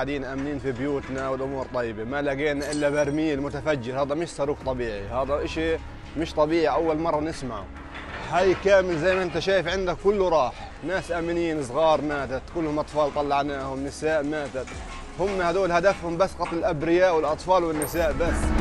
قاعدين امنين في بيوتنا والامور طيبه، ما لقينا الا برميل متفجر. هذا مش صاروخ طبيعي، هذا اشي مش طبيعي، اول مره نسمعه. هاي كامل زي ما انت شايف عندك كله راح، ناس امنين صغار ماتت، كلهم اطفال طلعناهم، نساء ماتت. هم هذول هدفهم بس قتل الابرياء والاطفال والنساء بس.